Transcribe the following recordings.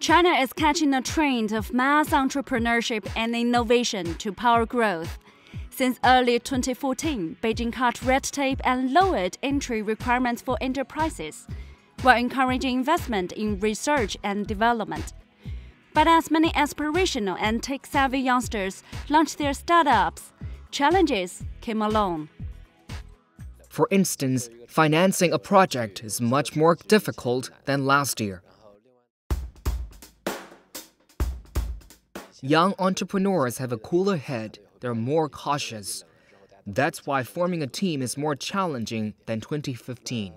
China is catching a trend of mass entrepreneurship and innovation to power growth. Since early 2014, Beijing cut red tape and lowered entry requirements for enterprises, while encouraging investment in research and development. But as many aspirational and tech-savvy youngsters launched their startups, challenges came along. For instance, financing a project is much more difficult than last year. Young entrepreneurs have a cooler head, they're more cautious. That's why forming a team is more challenging than 2015.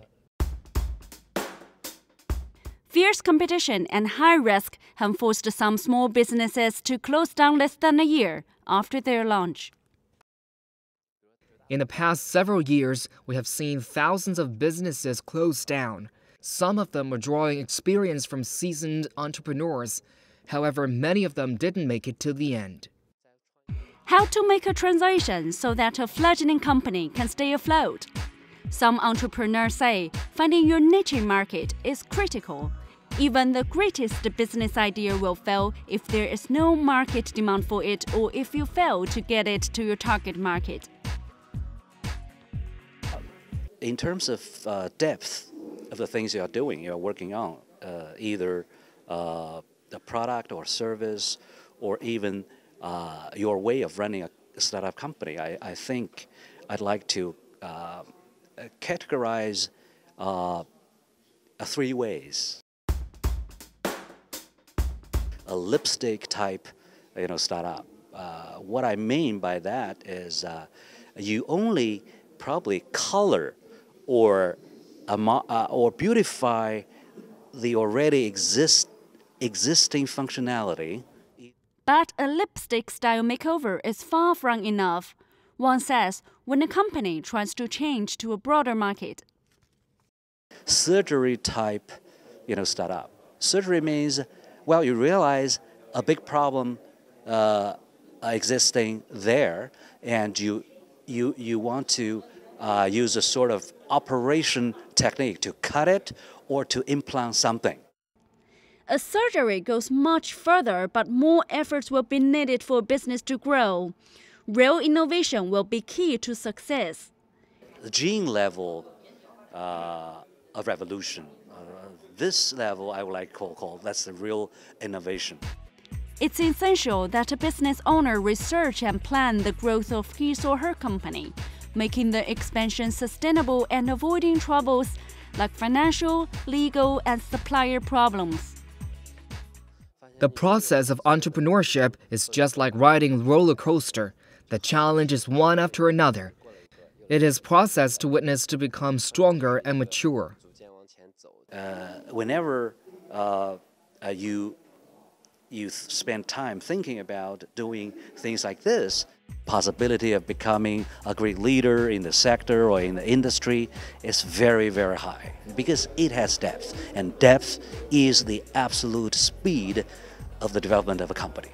Fierce competition and high risk have forced some small businesses to close down less than a year after their launch. In the past several years, we have seen thousands of businesses close down. Some of them are drawing experience from seasoned entrepreneurs. However, many of them didn't make it to the end. How to make a transition so that a fledgling company can stay afloat? Some entrepreneurs say finding your niche market is critical. Even the greatest business idea will fail if there is no market demand for it or if you fail to get it to your target market. In terms of depth of the things you are doing, you are working on, either the product or service, or even your way of running a startup company. I think I'd like to categorize three ways. A lipstick type, startup. What I mean by that is you only probably color or beautify the already existing functionality. But a lipstick style makeover is far from enough. One says when a company tries to change to a broader market. Surgery type, startup. Surgery means, well, you realize a big problem existing there, and you want to use a sort of operation technique to cut it or to implant something. A surgery goes much further, but more efforts will be needed for business to grow. Real innovation will be key to success. The gene level of revolution, this level I would like to call that's the real innovation. It's essential that a business owner research and plan the growth of his or her company, making the expansion sustainable and avoiding troubles like financial, legal, and supplier problems. The process of entrepreneurship is just like riding a roller coaster. The challenge is one after another. It is process to witness to become stronger and mature. Whenever you spend time thinking about doing things like this, possibility of becoming a great leader in the sector or in the industry is very, very high because it has depth, and depth is the absolute speed of the development of a company.